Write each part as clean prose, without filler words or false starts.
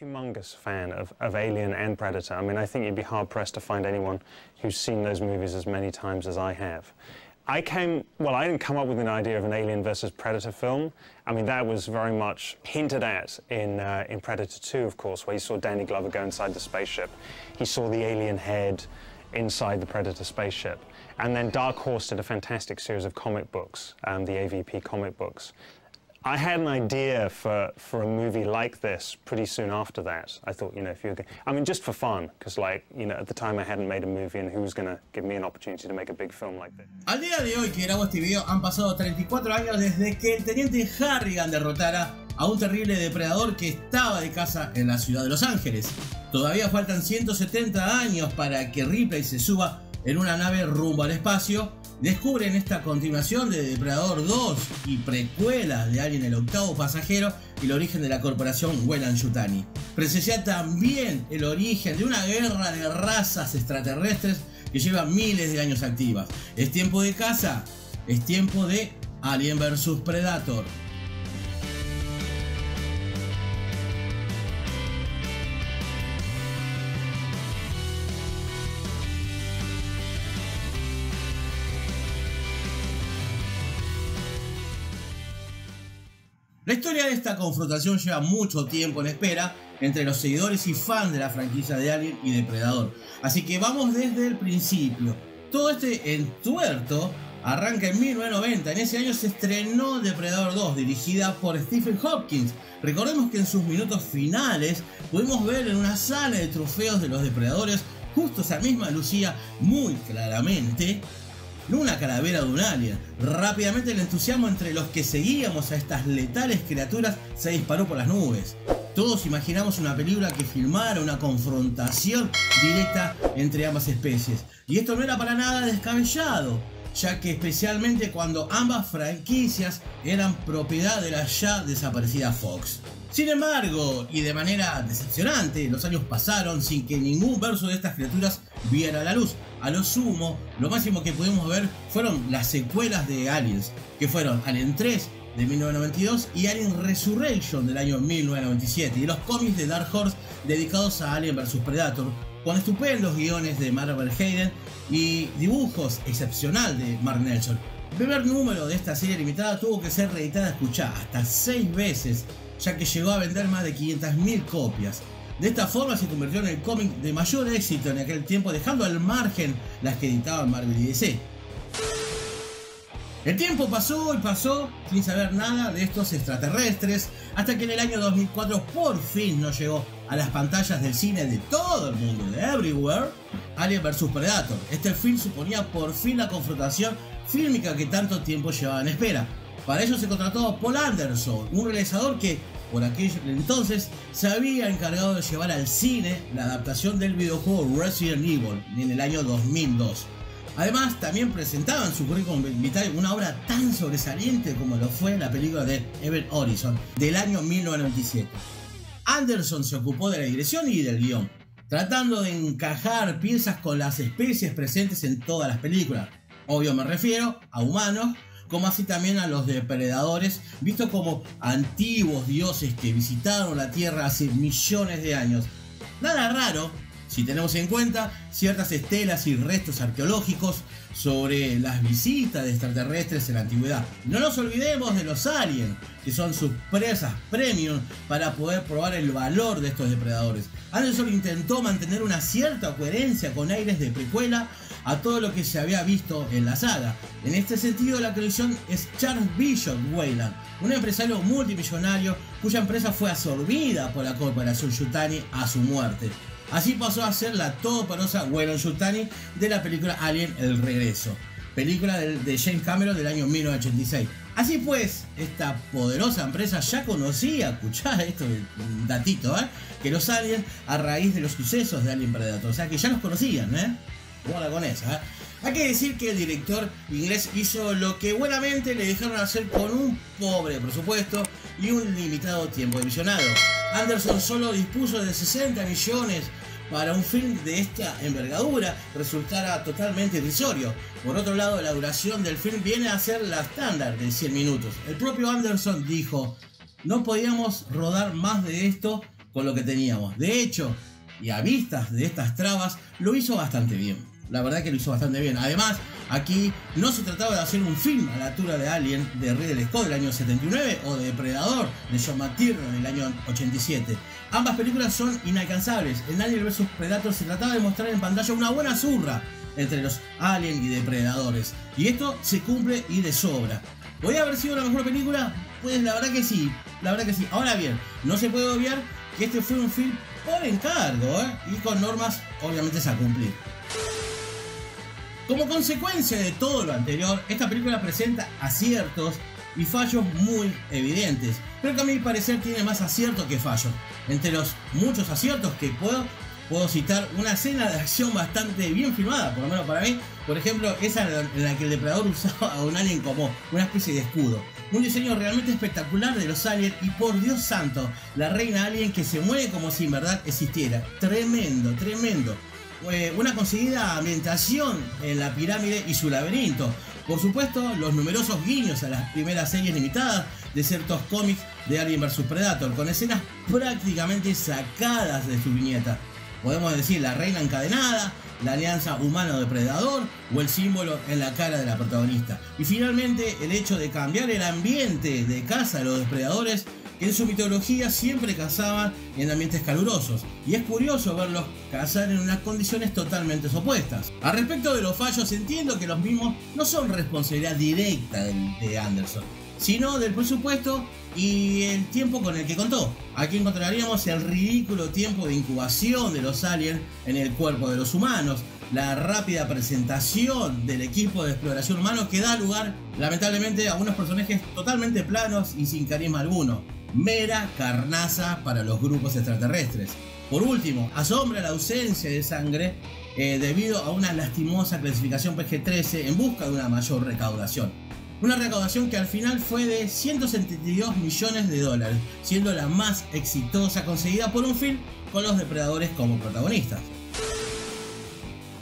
humongous fan of Alien and Predator. I mean, I think you'd be hard-pressed to find anyone who's seen those movies as many times as I have. I didn't come up with an idea of an Alien versus Predator film. I mean, that was very much hinted at in Predator 2, of course, where you saw Danny Glover go inside the spaceship. He saw the alien head inside the Predator spaceship. And then Dark Horse did a fantastic series of comic books, the AVP comic books. I had an idea for a movie like this pretty soon after that. I thought, you know, if you're going, I mean, just for fun, because, like, you know, at the time I hadn't made a movie, and who was going to give me an opportunity to make a big film like this? Al día de hoy que grabamos este video han pasado 34 años desde que el teniente Harrigan derrotara a un terrible depredador que estaba de caza en la ciudad de Los Ángeles. Todavía faltan 170 años para que Ripley se suba en una nave rumbo al espacio. Descubren esta continuación de Depredador 2 y precuela de Alien el octavo pasajero y el origen de la corporación Weyland-Yutani. Presencia también el origen de una guerra de razas extraterrestres que lleva miles de años activas. ¿Es tiempo de caza? Es tiempo de Alien versus Predator. La historia de esta confrontación lleva mucho tiempo en espera entre los seguidores y fans de la franquicia de Alien y Depredador. Así que vamos desde el principio. Todo este entuerto arranca en 1990. En ese año se estrenó Depredador 2, dirigida por Stephen Hopkins. Recordemos que en sus minutos finales pudimos ver en una sala de trofeos de los depredadores, justo esa misma lucía muy claramente una calavera de un alien. Rápidamente el entusiasmo entre los que seguíamos a estas letales criaturas se disparó por las nubes. Todos imaginamos una película que filmara una confrontación directa entre ambas especies. Y esto no era para nada descabellado, ya que especialmente cuando ambas franquicias eran propiedad de la ya desaparecida Fox. Sin embargo, y de manera decepcionante, los años pasaron sin que ningún verso de estas criaturas viera la luz. A lo sumo, lo máximo que pudimos ver fueron las secuelas de Aliens, que fueron Alien 3 de 1992 y Alien Resurrection del año 1997, y los cómics de Dark Horse dedicados a Alien vs Predator, con estupendos guiones de Mark Verheiden y dibujos excepcional de Mark Nelson. El primer número de esta serie limitada tuvo que ser reeditada, escuchá, hasta 6 veces, ya que llegó a vender más de 500.000 copias. De esta forma se convirtió en el cómic de mayor éxito en aquel tiempo, dejando al margen las que editaban Marvel y DC. El tiempo pasó y pasó sin saber nada de estos extraterrestres, hasta que en el año 2004 por fin nos llegó a las pantallas del cine de todo el mundo, de everywhere, Alien vs Predator. Este film suponía por fin la confrontación fílmica que tanto tiempo llevaba en espera. Para ello se contrató a Paul Anderson, un realizador que por aquel entonces se había encargado de llevar al cine la adaptación del videojuego Resident Evil en el año 2002. Además, también presentaba en su currículum vitae una obra tan sobresaliente como lo fue la película de Event Horizon del año 1997. Anderson se ocupó de la dirección y del guión, tratando de encajar piezas con las especies presentes en todas las películas. Obvio, me refiero a humanos, como así también a los depredadores, vistos como antiguos dioses que visitaron la Tierra hace millones de años. Nada raro si tenemos en cuenta ciertas estelas y restos arqueológicos sobre las visitas de extraterrestres en la antigüedad. No nos olvidemos de los aliens, que son sus presas premium para poder probar el valor de estos depredadores. Anderson intentó mantener una cierta coherencia con aires de precuela a todo lo que se había visto en la saga. En este sentido, la creación es Charles Bishop Weyland, un empresario multimillonario cuya empresa fue absorbida por la corporación Yutani a su muerte. Así pasó a ser la todopoderosa Weyland-Yutani de la película Alien el Regreso, película de James Cameron del año 1986. Así pues, esta poderosa empresa ya conocía, escuchá esto, un datito, que los aliens a raíz de los sucesos de Alien Predator, o sea que ya los conocían, Bola con esa, Hay que decir que el director inglés hizo lo que buenamente le dejaron hacer con un pobre presupuesto y un limitado tiempo de visionado. Anderson solo dispuso de 60 millones para un film de esta envergadura resultara totalmente irrisorio. Por otro lado, la duración del film viene a ser la estándar de 100 minutos. El propio Anderson dijo: "No podíamos rodar más de esto con lo que teníamos. De hecho, y a vistas de estas trabas, lo hizo bastante bien. La verdad que lo hizo bastante bien. Además, aquí no se trataba de hacer un film a la altura de Alien de Ridley Scott del año 79 o de Predator de John McTiernan del año 87. Ambas películas son inalcanzables. En Alien versus Predator se trataba de mostrar en pantalla una buena zurra entre los aliens y depredadores, y esto se cumple y de sobra. ¿Podría haber sido la mejor película? Pues la verdad que sí, la verdad que sí. Ahora bien, no se puede obviar que este fue un film por encargo, y con normas obviamente se ha cumplido. Como consecuencia de todo lo anterior, esta película presenta aciertos y fallos muy evidentes, pero que a mi parecer tiene más aciertos que fallos. Entre los muchos aciertos que puedo citar una escena de acción bastante bien filmada, por lo menos para mí. Por ejemplo, esa en la que el depredador usaba a un alien como una especie de escudo. Un diseño realmente espectacular de los aliens y, por Dios santo, la reina alien que se mueve como si en verdad existiera. Tremendo, tremendo. Una conseguida ambientación en la pirámide y su laberinto. Por supuesto, los numerosos guiños a las primeras series limitadas de ciertos cómics de Alien vs Predator, con escenas prácticamente sacadas de su viñeta. Podemos decir la reina encadenada, la alianza humano-depredador o el símbolo en la cara de la protagonista. Y finalmente, el hecho de cambiar el ambiente de caza de los depredadores, que en su mitología siempre cazaban en ambientes calurosos. Y es curioso verlos cazar en unas condiciones totalmente opuestas. Al respecto de los fallos, entiendo que los mismos no son responsabilidad directa de Anderson, sino del presupuesto y el tiempo con el que contó. Aquí encontraríamos el ridículo tiempo de incubación de los aliens en el cuerpo de los humanos, la rápida presentación del equipo de exploración humano que da lugar, lamentablemente, a unos personajes totalmente planos y sin carisma alguno. Mera carnaza para los grupos extraterrestres. Por último, asombra la ausencia de sangre debido a una lastimosa clasificación PG-13 en busca de una mayor recaudación. Una recaudación que al final fue de 172 millones de dólares, siendo la más exitosa conseguida por un film con los depredadores como protagonistas.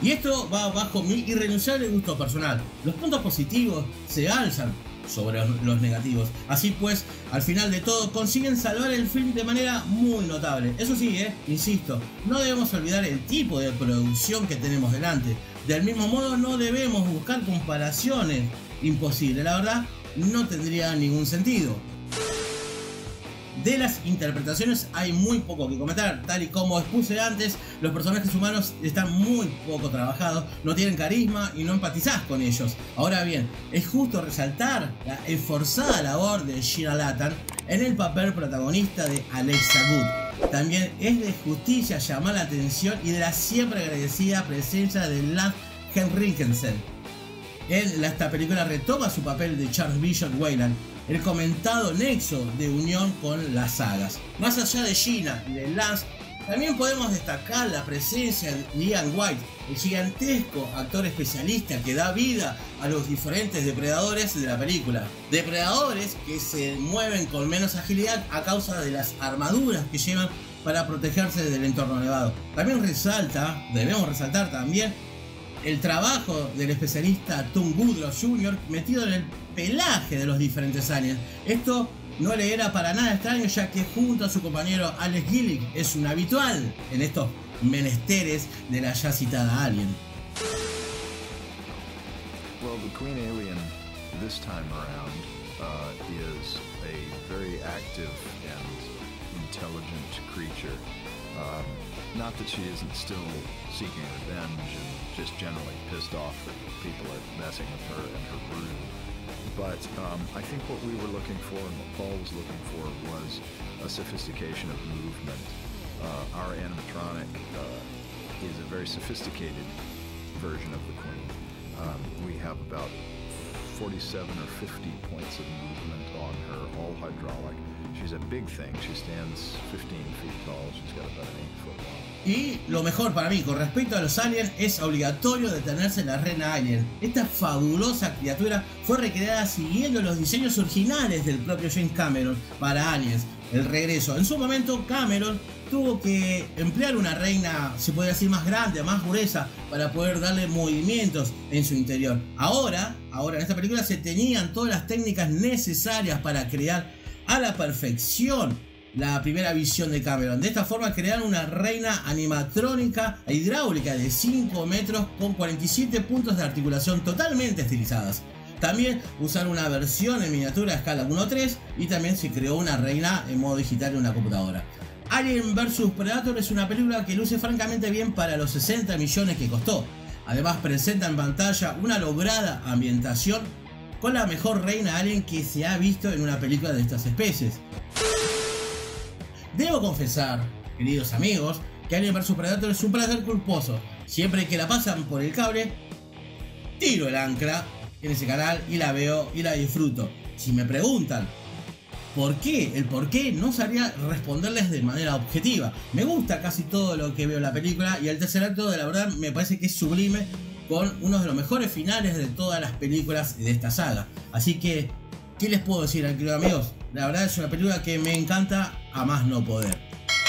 Y esto va bajo mi irrenunciable gusto personal. Los puntos positivos se alzan sobre los negativos. Así pues, al final de todo, consiguen salvar el film de manera muy notable. Eso sí, insisto, no debemos olvidar el tipo de producción que tenemos delante. Del mismo modo, no debemos buscar comparaciones imposible, la verdad, no tendría ningún sentido. De las interpretaciones hay muy poco que comentar. Tal y como expuse antes, los personajes humanos están muy poco trabajados, no tienen carisma y no empatizás con ellos. Ahora bien, es justo resaltar la esforzada labor de Sheila Latham en el papel protagonista de Alexa Good. También es de justicia llamar la atención y de la siempre agradecida presencia de Lance Henriksen. Esta película retoma su papel de Charles Bishop Weyland, el comentado nexo de unión con las sagas. Más allá de Sheila y de Lance, también podemos destacar la presencia de Ian White, el gigantesco actor especialista que da vida a los diferentes depredadores de la película. Depredadores que se mueven con menos agilidad a causa de las armaduras que llevan para protegerse del entorno nevado. También debemos resaltar también el trabajo del especialista Tom Woodrow Jr. metido en el pelaje de los diferentes aliens. Esto no le era para nada extraño, ya que junto a su compañero Alex Gillick es un habitual en estos menesteres de la ya citada Alien. Well, the Queen Alien this time around is a very active and intelligent creature. Not that she isn't still seeking revenge and just generally pissed off that people are messing with her and her brood, but I think what we were looking for and what Paul was looking for was a sophistication of movement. Our animatronic is a very sophisticated version of the Queen. We have about 47 or 50 points of movement on her, all hydraulic. She's a big thing. She stands 15 feet tall. She's got about an 8-foot long. Y lo mejor para mí con respecto a los aliens es obligatorio detenerse en la reina alien. Esta fabulosa criatura fue recreada siguiendo los diseños originales del propio James Cameron para Aliens, el regreso. En su momento, Cameron tuvo que emplear una reina, se puede decir, más grande, más gruesa, para poder darle movimientos en su interior. Ahora en esta película se tenían todas las técnicas necesarias para crear a la perfección la primera visión de Cameron. De esta forma crearon una reina animatrónica e hidráulica de 5 metros con 47 puntos de articulación totalmente estilizadas. También usaron una versión en miniatura a escala 1:3 y también se creó una reina en modo digital en una computadora. Alien versus Predator es una película que luce francamente bien para los 60 millones que costó. Además presenta en pantalla una lograda ambientación con la mejor reina alien que se ha visto en una película de estas especies. Debo confesar, queridos amigos, que Alien vs Predator es un placer culposo. Siempre que la pasan por el cable, tiro el ancla en ese canal y la veo y la disfruto. Si me preguntan por qué, el por qué no sabría responderles de manera objetiva. Me gusta casi todo lo que veo en la película y el tercer acto, de la verdad, me parece que es sublime, con uno de los mejores finales de todas las películas de esta saga. Así que, ¿qué les puedo decir, amigos? La verdad es una película que me encanta a más no poder.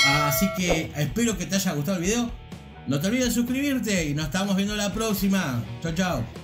Así que espero que te haya gustado el video. No te olvides de suscribirte y nos estamos viendo la próxima. Chao, chao.